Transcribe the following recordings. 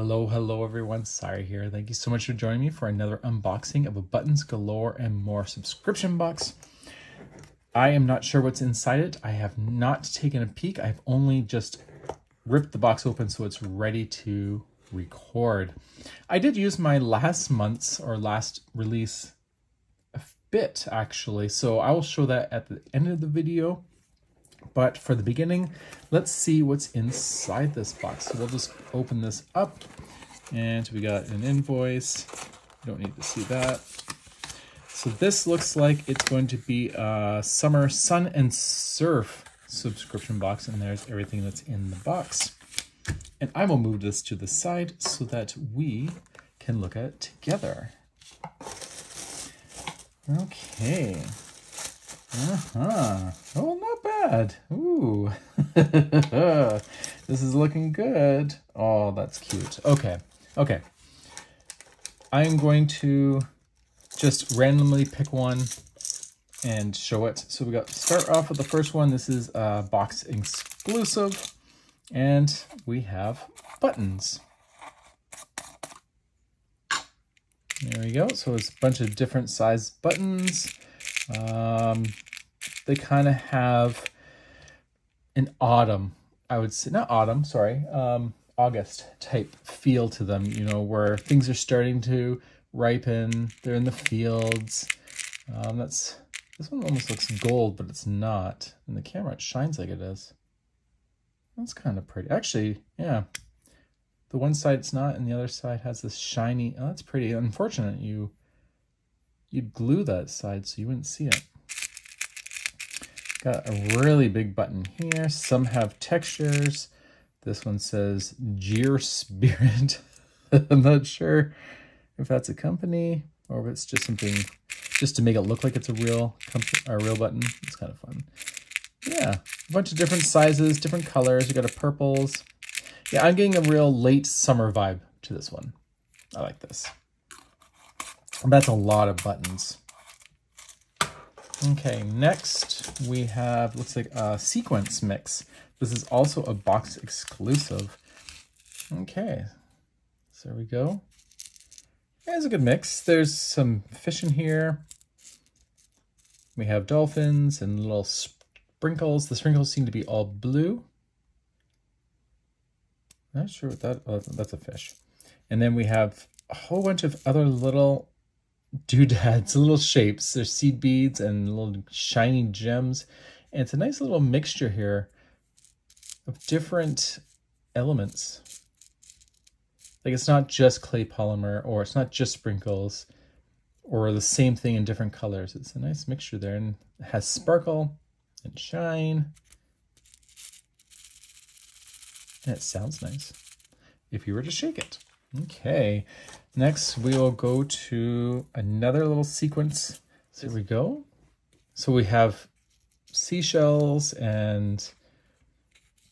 Hello everyone, Sire here. Thank you so much for joining me for another unboxing of a Buttons Galore and More subscription box. I am not sure what's inside it. I have not taken a peek. I've only just ripped the box open so it's ready to record. I did use my last release a bit actually, so I will show that at the end of the video. But for the beginning, let's see what's inside this box. So we'll just open this up, and we got an invoice. You don't need to see that. So this looks like it's going to be a Summer Sun and Surf subscription box, and there's everything that's in the box. And I will move this to the side so that we can look at it together. Okay. Oh, not bad. Ooh. This is looking good. Oh, that's cute. Okay. I'm going to just randomly pick one and show it. So we got start off with the first one. This is a box exclusive, and we have buttons. There we go. So it's a bunch of different size buttons. They kind of have an autumn, I would say, not autumn, sorry, August type feel to them, you know, where things are starting to ripen, they're in the fields. This one almost looks gold, but it's not. In the camera, it shines like it is. That's kind of pretty. Actually, yeah, the one side it's not, and the other side has this shiny, oh, that's pretty. Unfortunate, you'd glue that side so you wouldn't see it. Got a really big button here. Some have textures. This one says Jeer Spirit. I'm not sure if that's a company or if it's just something just to make it look like it's a real company, or a real button. It's kind of fun. Yeah, a bunch of different sizes, different colors. You got a purples. Yeah, I'm getting a real late summer vibe to this one. I like this. That's a lot of buttons. Okay, next we have, looks like a sequence mix. This is also a box exclusive. Okay, so there we go. Yeah, it's a good mix. There's some fish in here. We have dolphins and little sprinkles. The sprinkles seem to be all blue. Not sure what that, oh, that's a fish. And then we have a whole bunch of other little doodads, little shapes. There's seed beads and little shiny gems, and it's a nice little mixture here of different elements. Like it's not just clay polymer, or it's not just sprinkles, or the same thing in different colors. It's a nice mixture there, and it has sparkle and shine, and it sounds nice if you were to shake it. Okay, next we will go to another little sequence. So here we go. So we have seashells and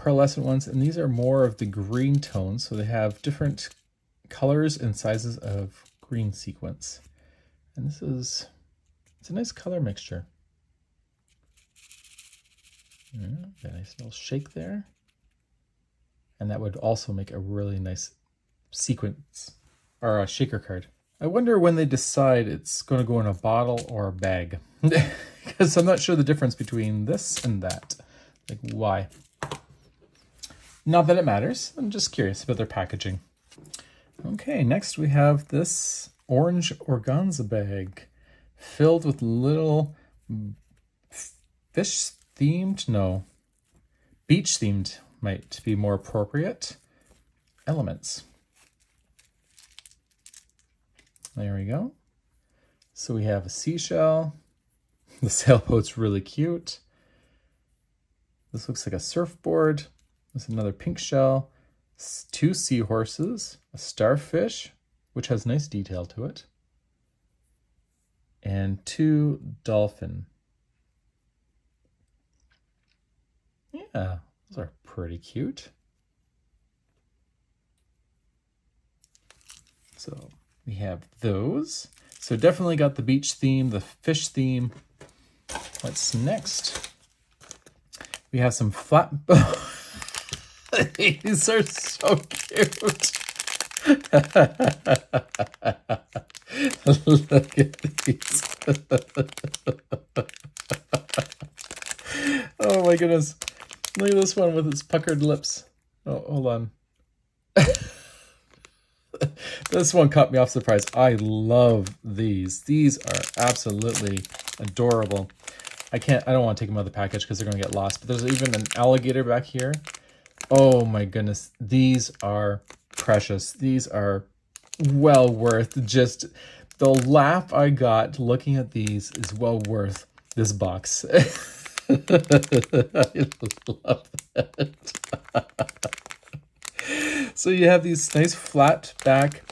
pearlescent ones, and these are more of the green tones. So they have different colors and sizes of green sequence. And this is, it's a nice color mixture. Yeah, got a nice little shake there. And that would also make a really nice sequence or a shaker card. I wonder when they decide it's going to go in a bottle or a bag, because I'm not sure the difference between this and that. Like, why? Not that it matters. I'm just curious about their packaging. Okay, next we have this orange organza bag filled with little fish themed, no, beach themed might be more appropriate elements. There we go. So we have a seashell. The sailboat's really cute. This looks like a surfboard. There's another pink shell. Two seahorses. A starfish, which has nice detail to it. And two dolphin. Yeah, those are pretty cute. So we have those. So definitely got the beach theme, the fish theme. What's next? We have some flat... These are so cute. Look at these. Oh my goodness. Look at this one with its puckered lips. Oh, hold on. This one caught me off surprise. I love these. These are absolutely adorable. I don't want to take them out of the package because they're going to get lost. But there's even an alligator back here. Oh my goodness. These are precious. These are well worth just the laugh I got looking at these is well worth this box. I love that. So you have these nice flat back.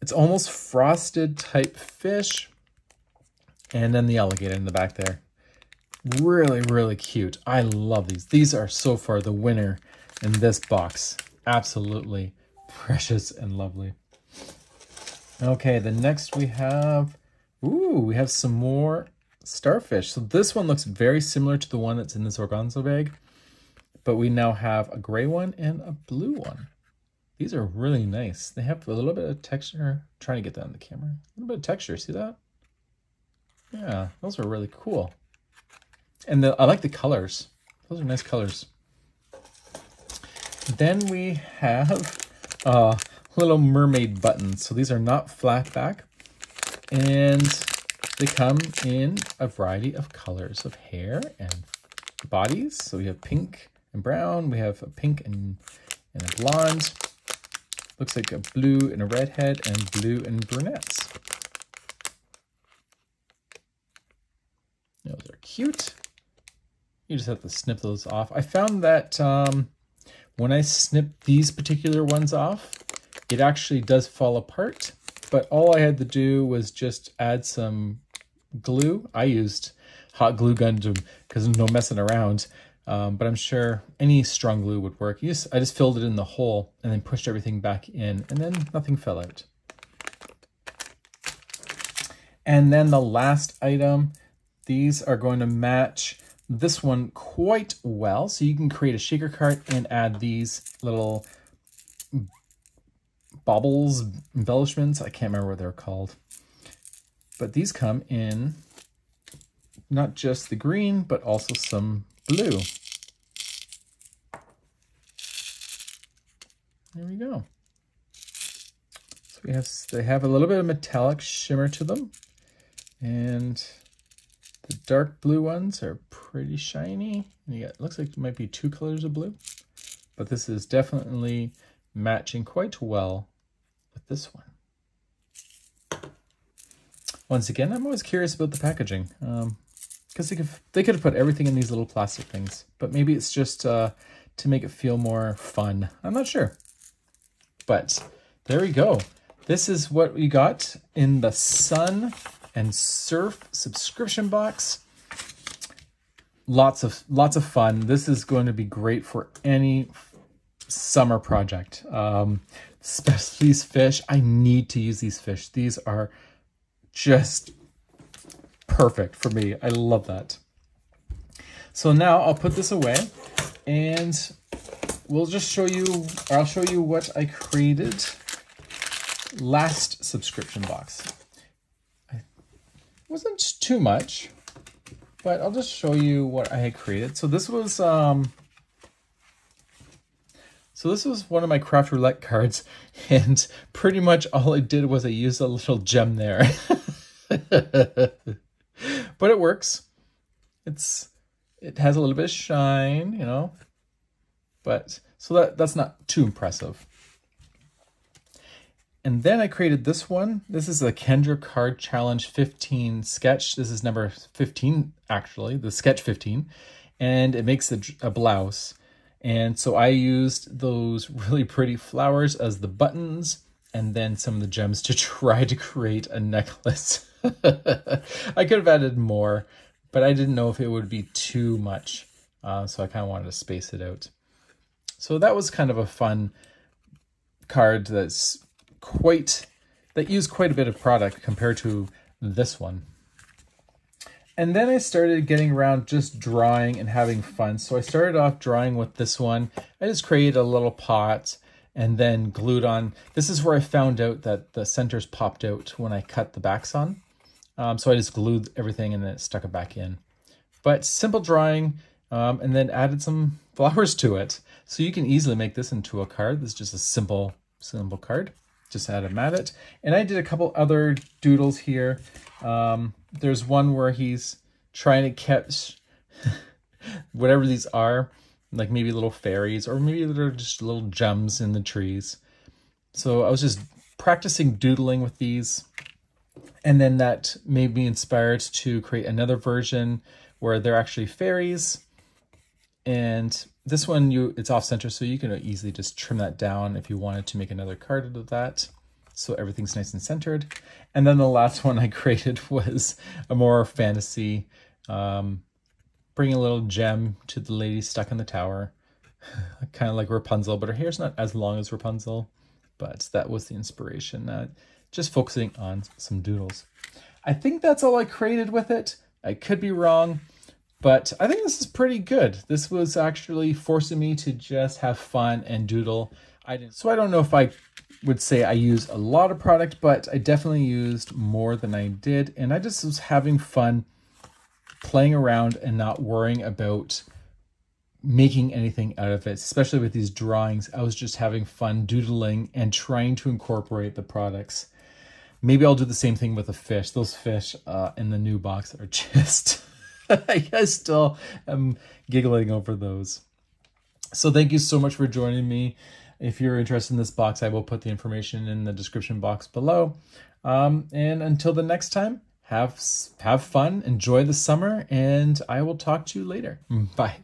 It's almost frosted type fish. And then the alligator in the back there. Really, really cute. I love these. These are so far the winner in this box. Absolutely precious and lovely. Okay, the next we have... Ooh, we have some more starfish. So this one looks very similar to the one that's in this organza bag. But we now have a gray one and a blue one. These are really nice. They have a little bit of texture. I'm trying to get that on the camera. A little bit of texture, see that? Yeah, those are really cool. And I like the colors. Those are nice colors. Then we have little mermaid buttons. So these are not flat back. And they come in a variety of colors of hair and bodies. So we have pink and brown. We have a pink and a blonde. Looks like a blue and a redhead and blue and brunettes. Those are cute. You just have to snip those off. I found that when I snip these particular ones off, it actually does fall apart. But all I had to do was just add some glue. I used hot glue gun because no messing around. But I'm sure any strong glue would work. I just filled it in the hole and then pushed everything back in, and then nothing fell out. And then the last item, these are going to match this one quite well. So you can create a shaker cart and add these little baubles, embellishments. I can't remember what they're called. But these come in not just the green, but also some blue. There we go. So they have a little bit of metallic shimmer to them, and the dark blue ones are pretty shiny. And it looks like there might be two colors of blue, but this is definitely matching quite well with this one. Once again, I'm always curious about the packaging. Because they could have put everything in these little plastic things, but maybe it's just to make it feel more fun. I'm not sure. But there we go. This is what we got in the Sun and Surf subscription box. Lots of fun. This is going to be great for any summer project. Especially these fish. I need to use these fish. These are just perfect for me. I love that. So now I'll put this away and I'll show you what I created last subscription box. It wasn't too much, but I'll just show you what I had created. So this was one of my craft roulette cards, and pretty much all I did was I used a little gem there. But it works. It has a little bit of shine, you know. But so that's not too impressive. And then I created this one. This is a Kendra Card Challenge 15 sketch. This is number 15 actually, the sketch 15, and it makes a blouse. And so I used those really pretty flowers as the buttons, and then some of the gems to try to create a necklace. I could have added more, but I didn't know if it would be too much. So I kind of wanted to space it out. So that was kind of a fun card that used quite a bit of product compared to this one. And then I started getting around just drawing and having fun. So I started off drawing with this one. I just created a little pot and then glued on. This is where I found out that the centers popped out when I cut the backs on. So I just glued everything and then it stuck it back in. But simple drawing, and then added some flowers to it. So you can easily make this into a card. This is just a simple card. Just had him at it. And I did a couple other doodles here. There's one where he's trying to catch whatever these are, like maybe little fairies, or maybe they're just little gems in the trees. So I was just practicing doodling with these. And then that made me inspired to create another version where they're actually fairies. And this one, it's off center, so you can easily just trim that down if you wanted to make another card out of that. So everything's nice and centered. And then the last one I created was a more fantasy, bringing a little gem to the lady stuck in the tower, kind of like Rapunzel, but her hair's not as long as Rapunzel, but that was the inspiration. Just focusing on some doodles. I think that's all I created with it. I could be wrong. But I think this is pretty good. This was actually forcing me to just have fun and doodle. So I don't know if I would say I used a lot of product, but I definitely used more than I did. And I just was having fun playing around and not worrying about making anything out of it, especially with these drawings. I was just having fun doodling and trying to incorporate the products. Maybe I'll do the same thing with the fish. Those fish in the new box are just... I still am giggling over those. So thank you so much for joining me. If you're interested in this box, I will put the information in the description box below. And until the next time, have fun, enjoy the summer, and I will talk to you later. Bye.